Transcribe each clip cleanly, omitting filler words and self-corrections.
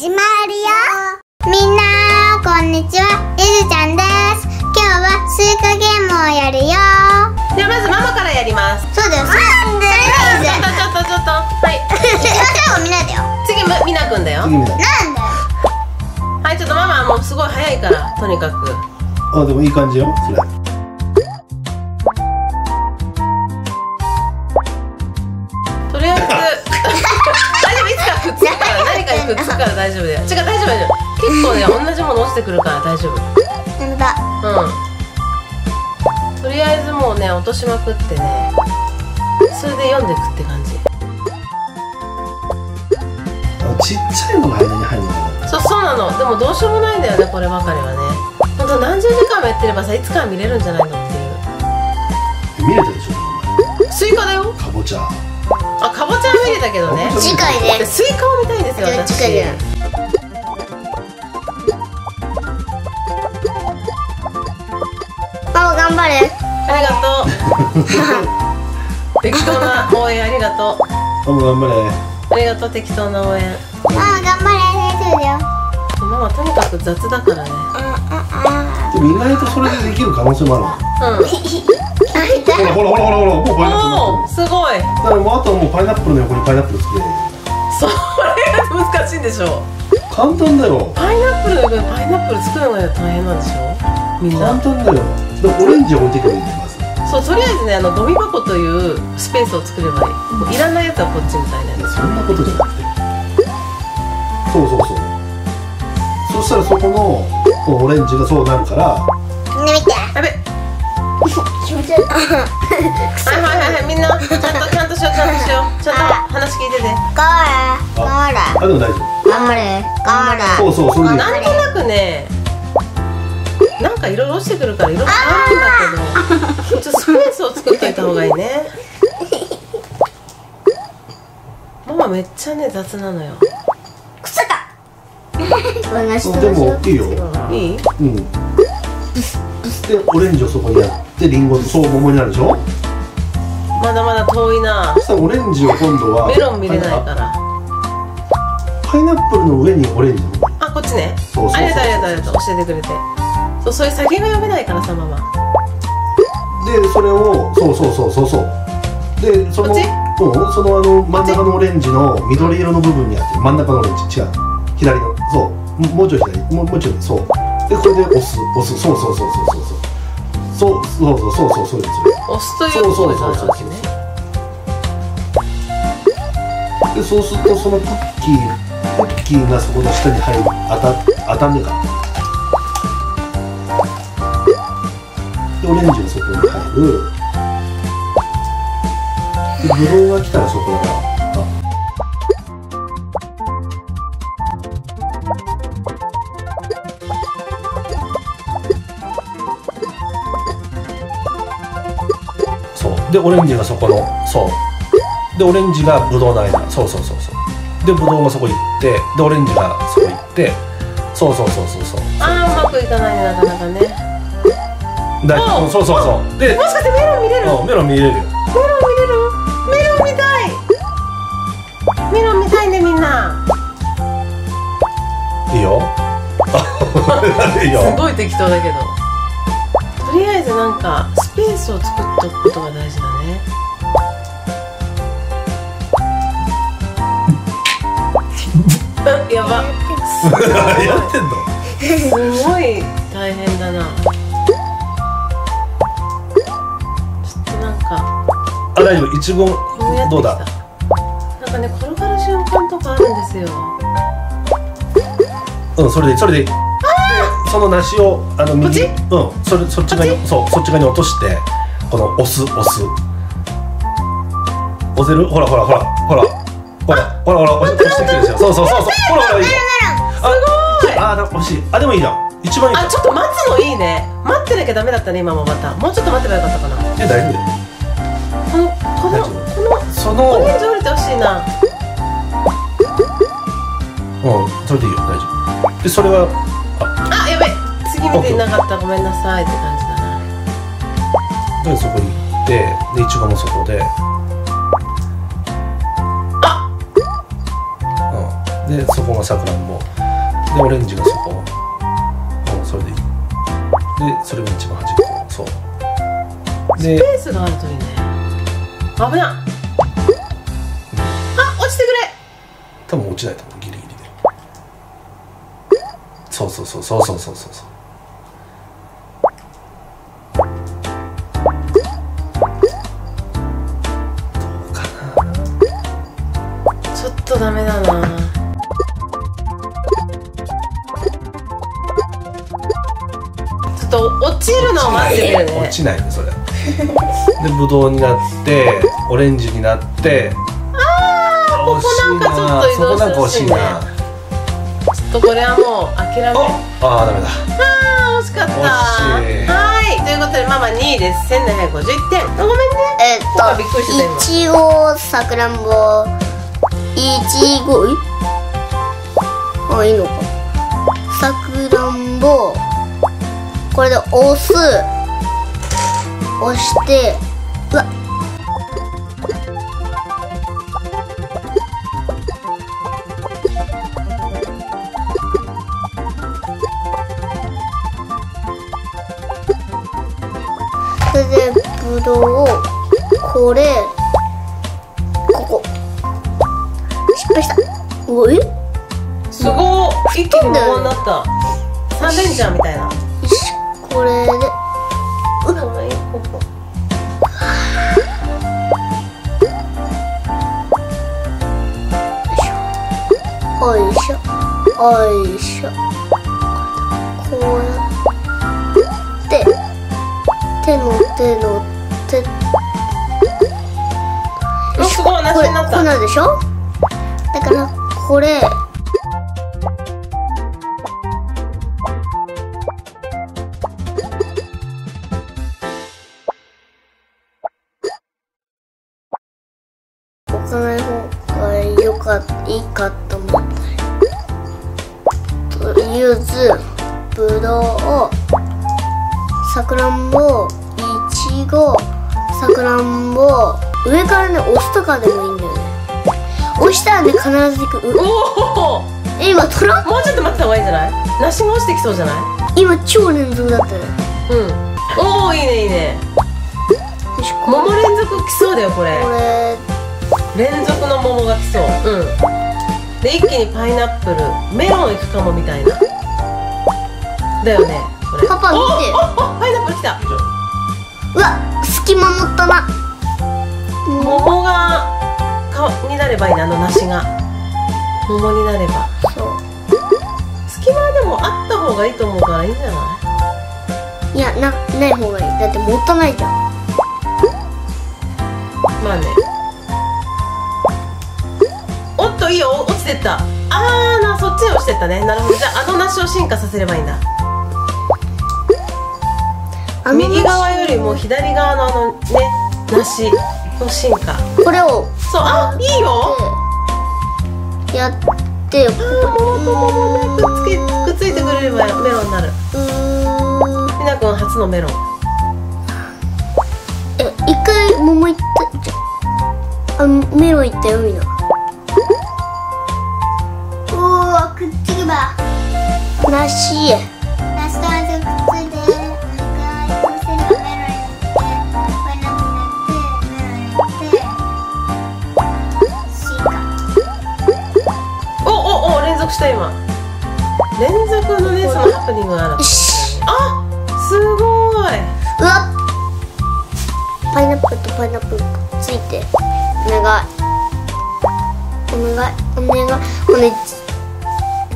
始まるよ。みんなこんにちは、ゆずちゃんです。今日はスイカゲームをやるよ。じゃあまずママからやります。そうだよ。なんでちょっとはい最後みなだよ。次みなくんだよ。なんではい、ちょっとママはもうすごい早いから、とにかく。あ、でもいい感じよそれ。とりあえず大丈夫、いつかくっつくから、何かにくっつくから大丈夫だよ。違う、大丈夫結構ね、同じもの落ちてくるから大丈夫。なんだ、うん、とりあえずもうね、落としまくってね、それで読んでいくって感じ。ちっちゃいのが間に入るのかな。そうなの。でもどうしようもないんだよね、こればかりはね。ほんと何十時間もやってればさ、いつかは見れるんじゃないのっていう。見れたでしょ、お前。スイカだよ。かぼちゃ。あ、かぼちゃ見れたけどね。次回ね。スイカを見たいんですよ、私。次回ね。パパ頑張れ。ありがとう。適当な応援ありがとう。パパ頑張れ。ありがとう、適当な応援。ああ、頑張れ、大丈夫だよ。ママとにかく雑だからね。でも意外とそれでできる可能性もある。うん。ほら、もうパイナップル。すごい。だからもうあとはもうパイナップルの横にパイナップルつける。それが難しいんでしょ。簡単だよ。パイナップルの横にパイナップル作るのが大変なんでしょ。みんな。簡単だよ。でもオレンジを置いてくれるんです。そう、とりあえずね、ゴミ箱というスペースを作ればいい。もういらないやつはこっちみたいなやつ。そんなことじゃなくて、そうそしたらそこのこのオレンジがそうなるから。みんな見て、やべ気持ち悪い。はい、みんなちゃんとしよう、ちゃんと話聞いてて。ゴーラあ、でも大丈夫。頑張れ、ゴーラ。そう、それでなんとなくね、なんかいろいろ落ちてくるから、いろいろあるんだけど、ちょっとスペースを作っておいた方がいいね。ママめっちゃね、雑なのよ。草だ。でも大きいよ。いい？うん。で、オレンジをそこにやって、リンゴとそう桃になるでしょ。まだまだ遠いな。そしたらオレンジを今度はメロン見れないから。パイナップルの上にオレンジ。あ、こっちね。ありがとう教えてくれて。それ先が読めないからさ、ママ。で、それをそうで、その真ん中のオレンジの緑色の部分にあって、真ん中のオレンジ違う、左の、そう、もうちょい左、もうちょい、そうで、これで押す、そうですよ。押すということですね。で、そうするとそのクッキーがそこの下に入る、当たんねえか。オレンジがそこに入る。で、ブドウが来たらそこがそうで、オレンジがそこの、そうで、オレンジがブドウの間、そうで、ブドウがそこ行って、で、オレンジがそこ行って、そうああ、うまくいかないね、なかなかね。そうで、もしかしてメロン見れる？メロン見たい。ね、みんな。いいよ。すごい適当だけど。とりあえずなんかスペースを作っとくことが大事だね。やば。やってんの？すごい大変だな。あ、大丈夫。いちごどうだ。なんかね、転がる瞬間とかあるんですよ。うん、それでいい。その梨を右、そっち側に、そっち側に落として、この押す。押せる？ほら押してきてるでしょ。そう。ほらいいよ。すごい。あ、惜しい。あ、でもいいじゃん。一番いい。あ、ちょっと待つのいいね。待ってなきゃダメだったね、今もまた。もうちょっと待てばよかったかな。大丈夫だよ。このオレンジ降りてほしいな。うん、それでいいよ、大丈夫。で、それはあ、やべ、次見ていなかった、ごめんなさいって感じだな。で、そこに行って、で、いちごもそこで、あ、うん、で、でそこがさくらんぼで、オレンジがそこ、うん、それでいい。でそれが一番端っこ。そうスペースがあるといいね。危ない、うん、あ、落ちてくれ。多分落ちないと思う、ギリギリで。そうそうそうそうそうそうそうそう。ダメだな。ちょっと落ちるのを待ってるよね。落ちないね、それ。で、ぶどうになって、オレンジになって。ああ、ここなんかちょっと移動するしね。そこなんか惜しいな。ちょっとこれはもう諦める。ああ、ダメだ。ああ、惜しかった。はい、ということで、ママ2位です。1751点。ごめんね。びっくりした今。いちご、さくらんぼ。いちご、あ、いいのか。さくらんぼ、これで押す、押して、うわっ、それでぶどうをこれここ。失敗した。おい。すごい。一気に無言になった。三連ちゃんみたいな。これで。うわ、これここ。おいしょ。おいしょ。こうやって。手。すごい同じになった。これなんでしょ。だからこれ置かない方がいいかと思ったり、ゆず、ぶどう、さくらんぼ、いちご、さくらんぼ、上からね押すとかでもいいんだよね。押したらね、必ず行く。おお。今トラ。もうちょっと待ってた方がいいんじゃない？梨も落ちてきそうじゃない？今超連続だったね。うん。おお、いいねいいね。桃連続来そうだよこれ。連続の桃が来そう。うん。で一気にパイナップル、メロン行くかもみたいな。だよね。パパ見て。パイナップル来た。うわ、隙間もったな。桃が。になればいいな、あの梨が桃になれば。そう。隙間でもあった方がいいと思うからいいんじゃない？いや、ない方がいい。だってもったいないじゃん。まあね。おっと、いいよ、落ちてった。あーな、そっちに落ちてったね。なるほど。じゃあ、あの梨を進化させればいいんだ。右側よりも左側のあのね、梨。進化。これをそう、あ、いいよ。やってよ。もうくっついてくれればメロンになる。ひな君初のメロン。一回桃いったじゃん。あ、メロンいったよみんな。おお、くっつけば。梨。梨と味がくっついて。今連続のね、そのハプニングがある。あ、すごい。うわっ、パイナップルとパイナップルくっついて、お願いお願いお願いお願い。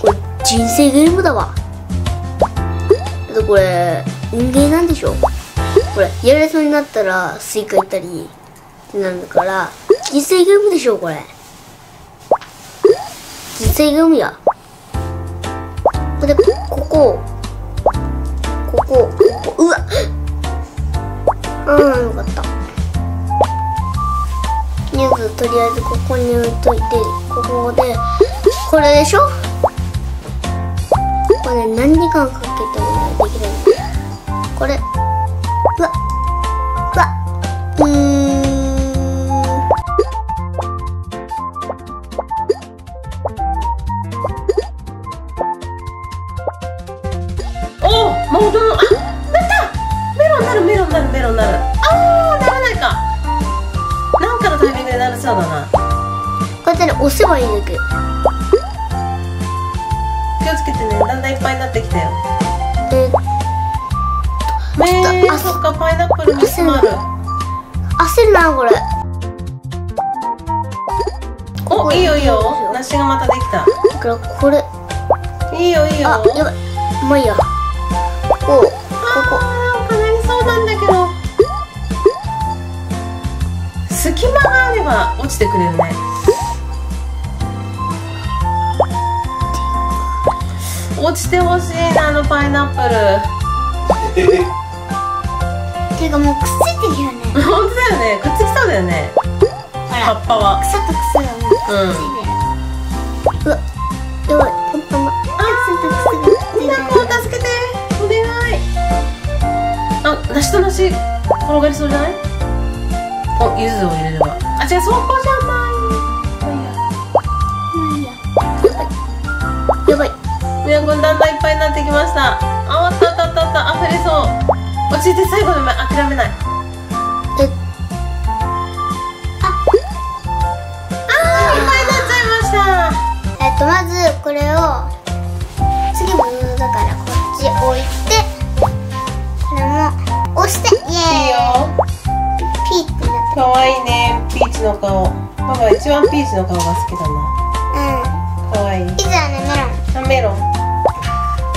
これ人生ゲームだわ。これ運ゲーなんでしょ。これやられそうになったらスイカ行ったりなるから人生ゲームでしょ。これ人生ゲームや。で、ここ、うわっ、ああ、よかった。ニュースとりあえずここに置いといて、ここでこれでしょ。これ何時間かけてもできるんだ。これ、うわっ、うわっ、ベロになる。あー、ならないか。なんかのタイミングでなるそうだな。こうやってね、押せばいいのく。気をつけてね、だんだんいっぱいになってきたよ。そっか、パイナップルジュースもある。焦るな、これ。お、いいよいいよ。梨がまたできた。だからこれ。いいよいいよ。あ、やばい。もういいや。お、ここ。なんかなりそうなんだけど。隙間があれば落ちてくれるね。落ちてほしいな、あのパイナップル。てかもうくっついてるよね。本当だよね。くっつきそうだよね。葉っぱは。草と草がもうくっついてる。うわ、やばい。みんなこう助けてお願い。あ、梨と梨転がりそうじゃない？お、柚子を入れれば。あ、違う、そこじゃない。やばい。みやこんだんだんいっぱいになってきました。あ、あったあったあったあった、溢れそう。落ちて最後で諦めない。あー、いっぱいになっちゃいました。まずこれを。次も布だからこっち置いて、これも押して、イエーイ。いいよ。ピーチになってる。かわいいね、ピーチの顔。パパ一番ピーチの顔が好きだな。うん。かわいい。いつはね、メロン。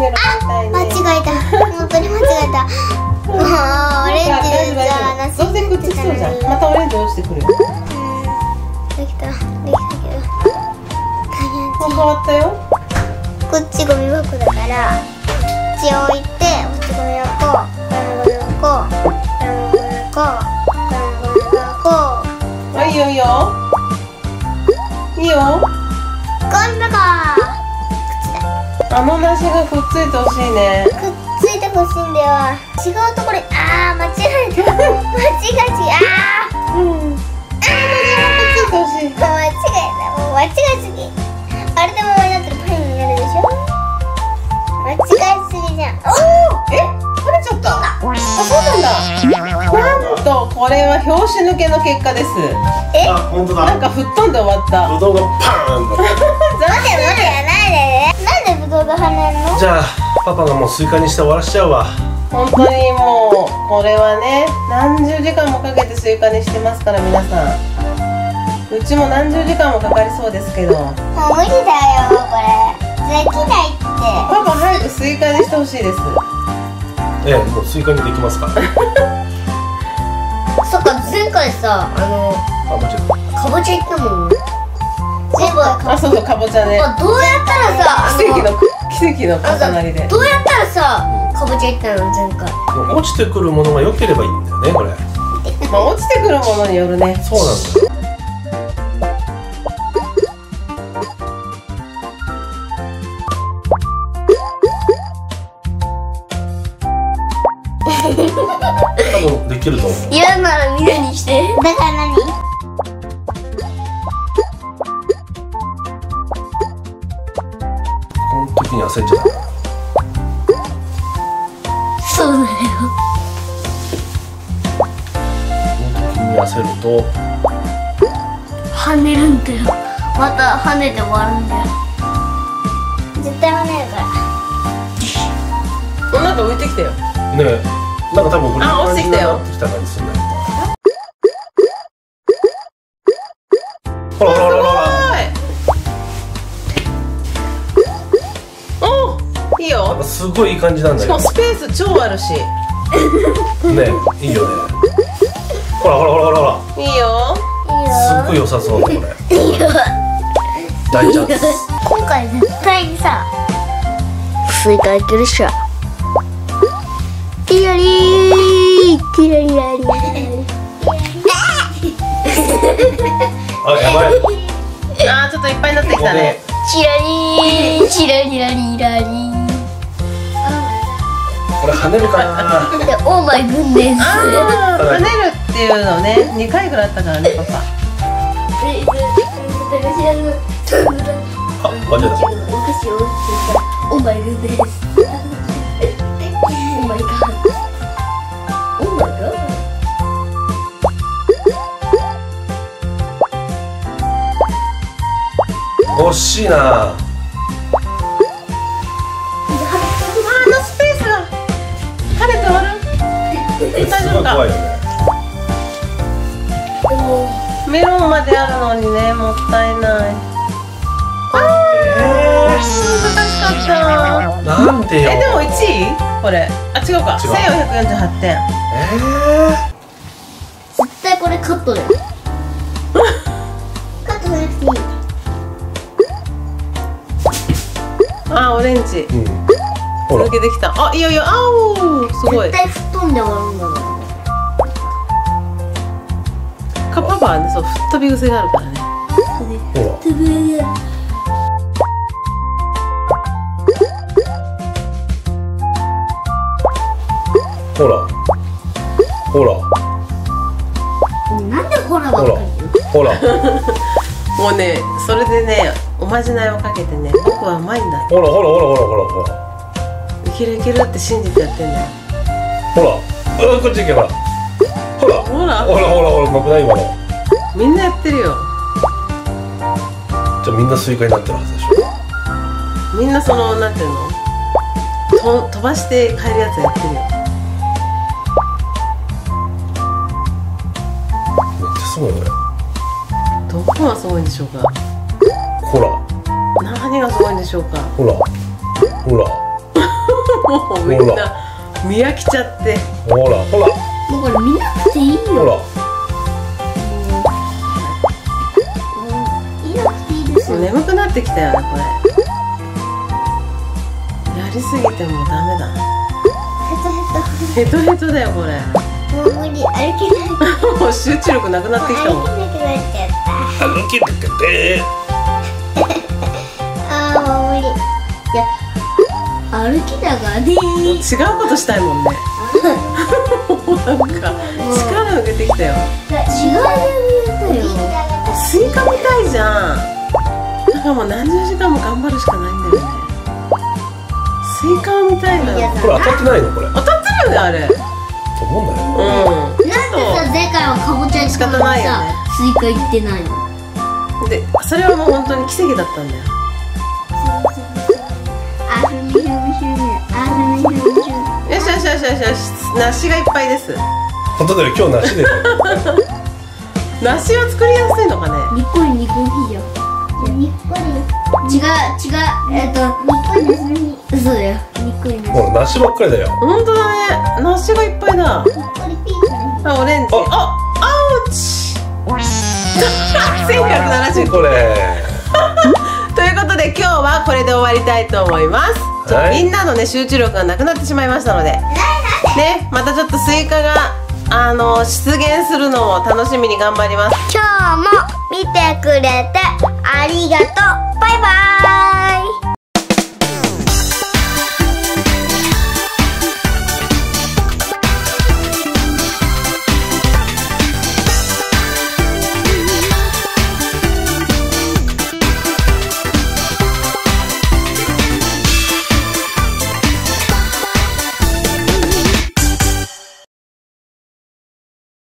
メロン。あ、間違えた。本当に間違えた。もうオレンジじゃなし。どうせくっつきそうじゃん。またオレンジ落ちてくるよ。うん。できた。できたけど。もう変わったよ。こっちゴミ箱だからこっち置いて、こっちゴミ箱、これもゴミ箱、これもゴミ箱、これもゴミ箱。あ、いいよいいよいいよ。ゴミ箱くっついた。あの梨がくっついてほしいね。くっついてほしいんだよ。違うところに、あー、間違えた。間違えた。うん、あー、梨がくっついてほしい。間違えた。もう間違えすぎ。あれでもだってパイになるでしょ。間違いすぎじゃん。おお、え、取れちゃった。あ、そうなんだ。なんとこれは拍子抜けの結果です。え、本当だ。なんか吹っ飛んで終わった。ぶどうがパーン。なんでなんでぶどうが跳ねんの？じゃあパパがもうスイカにして終わらしちゃうわ。本当にもうこれはね、何十時間もかけてスイカにしてますから皆さん。うちも何十時間もかかりそうですけど。もう無理だよ、これ。できないって。パパ早くスイカにしてほしいです。ええ、もうスイカにできますか。そっか、前回さ、かぼちゃ。かぼちゃいったもんね。全部。あ、そうそう、かぼちゃね。どうやったらさ、奇跡の重なりで。どうやったらさ、かぼちゃいったの、前回。落ちてくるものが良ければいいんだよね、これ。まあ、落ちてくるものによるね。そうなんだよ。できると思う。嫌なら緑にして。だから何？この時に焦っちゃう。そうだよ。この時に焦ると跳ねるんだよ。また跳ねて終わるんだよ。絶対跳ねるから。なんか浮いてきたよ。ねえ。なんか多分これが落ちてきたよ。きた感じするんだけど。ほらほらほら。おお、いいよ。なんかすごいいい感じなんだけど。しかもスペース超あるし。ね、いいよね。ほらほらほらほらほら。いいよ。すっごい良さそうだこれ。いいよ。大丈夫です。今回絶対にさ、スイカいけるっしょ。ティラリー、ティラリラリ。あ、やばい。あ、ちょっといっぱいになってきたね。チラリー、チラリラリラリ。これ跳ねるかな。オーマイグッネス。跳ねるっていうのね、2回ぐらいあったからね、パパ。あ、間違えた。オーマイグッネス。Oh my god. しいな。すごい怖いよね。でもメロンまであるのにね、もったいない。難しかった。なんでよ。でも1位？これ。あ、違うか。1448点。絶対これカットだよ。カットなくていい。あ、オレンジ。抜けてきた。あ、いよいよ。あお、すごい。絶対吹っ飛んで終わるんだろう。カッパパはね、そう、吹っ飛び癖があるからね。ほら。ほら。ほら。なんでほらばっかり言う。ほら。もうね、それでね、おまじないをかけてね、僕はうまいんだ。ほらほらほらほらほらほら。いけるいけるって信じてやってんだよ。ほら、こっち行けば。ほら、ほら、ほら、ほら、ほら、うまくない今の。みんなやってるよ。じゃあみんなスイカになってるはずでしょ。みんなそのなんていうの？飛ばして帰るやつやってるよ。めっちゃすごいこれ。どこがすごいんでしょうか。ほら。何がすごいんでしょうか。ほら。ほら。もうみんな見飽きちゃって。ほらほら。もうこれ見なくていいよ。ほら。見なくていいですよ。眠くなってきたよねこれ。やりすぎてもダメだ。ヘトヘト。ヘトヘトだよこれ。もう無理、歩けない。もう集中力なくなってきたもん。歩けなくなっちゃった。歩けなくて。ああもう無理。いや。歩きながらね、違うことしたいもんね。なんか力抜けてきたよ。違うよ。スイカみたいじゃん。だからもう何十時間も頑張るしかないんだよね。スイカみたいだよ。これ当たってないのこれ。当たってるよねあれ。と思うんだよ。うん。なんでさ前回はかぼちゃに仕方ないよね。スイカいってないの。でそれはもう本当に奇跡だったんだよ。よし、梨がいっぱいです。本当だよ、今日梨で。梨は作りやすいのかね。にっこりにっこりよ。にっこり。違う、にっこりに。嘘だよ。にっこり。もう梨ばっかりだよ。本当だね、梨がいっぱいだ。にっこりピーナ。あ、オレンジ。あ、あおち。1170これ。ということで、今日はこれで終わりたいと思います。みんなのね集中力がなくなってしまいましたので、ね、またちょっとスイカが出現するのを楽しみに頑張ります。今日も見てくれてありがとう。バイバーイ。